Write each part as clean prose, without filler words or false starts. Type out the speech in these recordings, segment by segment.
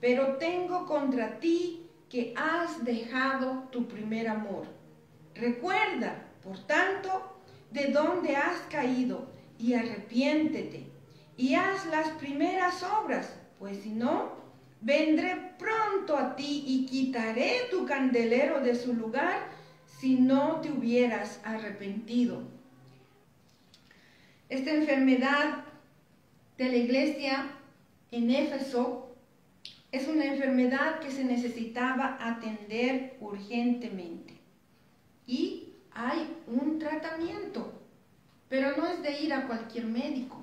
pero tengo contra ti que has dejado tu primer amor. Recuerda, por tanto, de dónde has caído y arrepiéntete y haz las primeras obras, pues si no, vendré pronto a ti y quitaré tu candelero de su lugar si no te hubieras arrepentido. Esta enfermedad de la iglesia en Éfeso es una enfermedad que se necesitaba atender urgentemente. Y hay un tratamiento, pero no es de ir a cualquier médico.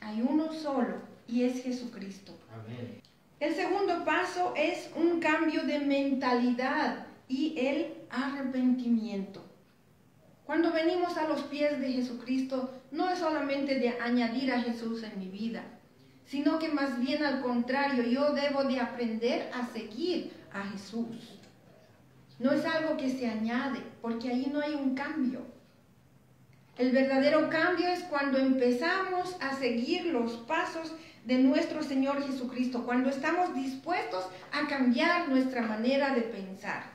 Hay uno solo y es Jesucristo. Amén. El segundo paso es un cambio de mentalidad y el arrepentimiento. Cuando venimos a los pies de Jesucristo, no es solamente de añadir a Jesús en mi vida, sino que más bien al contrario, yo debo de aprender a seguir a Jesús. No es algo que se añade, porque ahí no hay un cambio. El verdadero cambio es cuando empezamos a seguir los pasos de nuestro Señor Jesucristo, cuando estamos dispuestos a cambiar nuestra manera de pensar.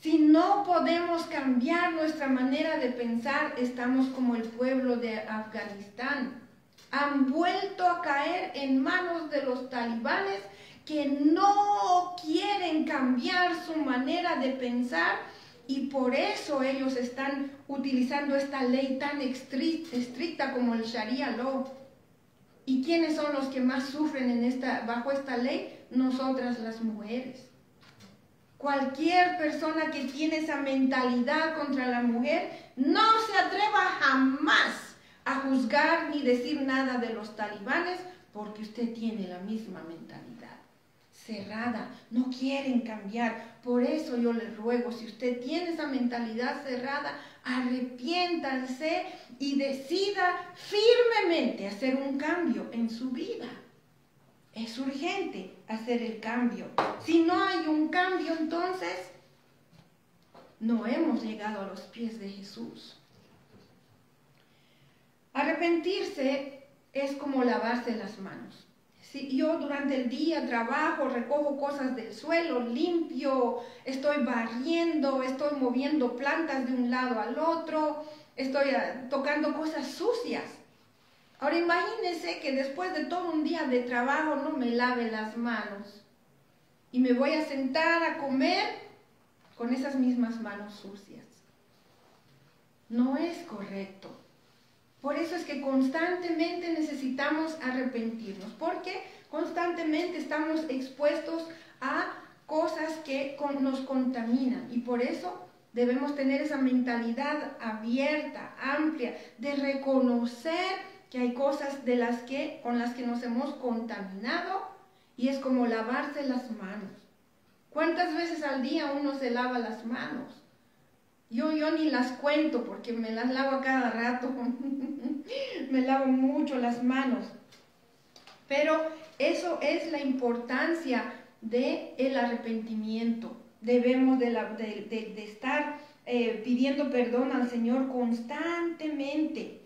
Si no podemos cambiar nuestra manera de pensar, estamos como el pueblo de Afganistán. Han vuelto a caer en manos de los talibanes que no quieren cambiar su manera de pensar y por eso ellos están utilizando esta ley tan estricta como el Sharia Law. ¿Y quiénes son los que más sufren bajo esta ley? Nosotras las mujeres. Cualquier persona que tiene esa mentalidad contra la mujer no se atreva jamás a juzgar ni decir nada de los talibanes porque usted tiene la misma mentalidad cerrada. No quieren cambiar. Por eso yo les ruego, si usted tiene esa mentalidad cerrada, arrepiéntanse y decida firmemente hacer un cambio en su vida. Es urgente hacer el cambio. Si no hay un cambio, entonces no hemos llegado a los pies de Jesús. Arrepentirse es como lavarse las manos. Si yo durante el día trabajo, recojo cosas del suelo, limpio, estoy barriendo, estoy moviendo plantas de un lado al otro, estoy tocando cosas sucias. Ahora imagínense que después de todo un día de trabajo no me lave las manos y me voy a sentar a comer con esas mismas manos sucias. No es correcto. Por eso es que constantemente necesitamos arrepentirnos, porque constantemente estamos expuestos a cosas que nos contaminan y por eso debemos tener esa mentalidad abierta, amplia, de reconocer que hay cosas con las que nos hemos contaminado y es como lavarse las manos. ¿Cuántas veces al día uno se lava las manos? Yo ni las cuento porque me las lavo a cada rato. Me lavo mucho las manos. Pero eso es la importancia del arrepentimiento. Debemos de estar pidiendo perdón al Señor constantemente,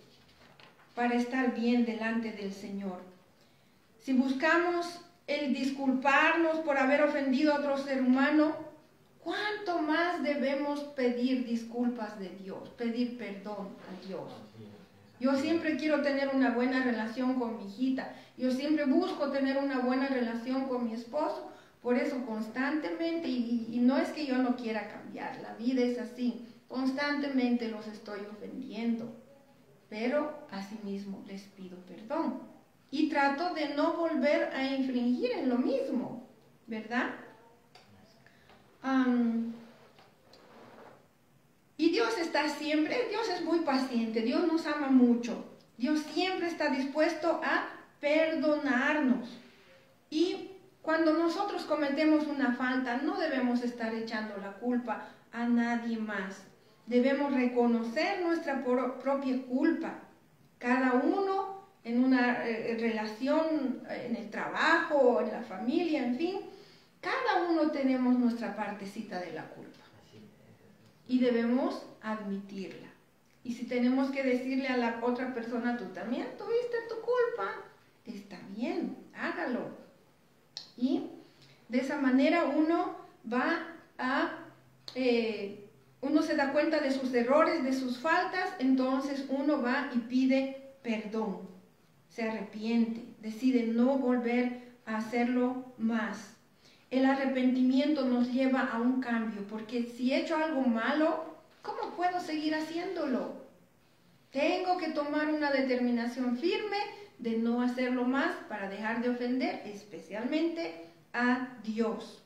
para estar bien delante del Señor. Si buscamos el disculparnos por haber ofendido a otro ser humano, ¿cuánto más debemos pedir disculpas de Dios, pedir perdón a Dios? Yo siempre quiero tener una buena relación con mi hijita, yo siempre busco tener una buena relación con mi esposo, por eso constantemente, y no es que yo no quiera cambiar, la vida es así, constantemente los estoy ofendiendo. Pero asimismo les pido perdón y trato de no volver a infringir en lo mismo, ¿verdad? Y Dios es muy paciente, Dios nos ama mucho, Dios siempre está dispuesto a perdonarnos. Y cuando nosotros cometemos una falta, no debemos estar echando la culpa a nadie más. Debemos reconocer nuestra propia culpa, cada uno en una relación, en el trabajo, en la familia, en fin, cada uno tenemos nuestra partecita de la culpa y debemos admitirla. Y si tenemos que decirle a la otra persona, tú también tuviste tu culpa, está bien, hágalo, De esa manera uno va a, uno se da cuenta de sus errores, de sus faltas, entonces uno va y pide perdón, se arrepiente, decide no volver a hacerlo más. El arrepentimiento nos lleva a un cambio, porque si he hecho algo malo, ¿cómo puedo seguir haciéndolo? Tengo que tomar una determinación firme de no hacerlo más para dejar de ofender, especialmente a Dios.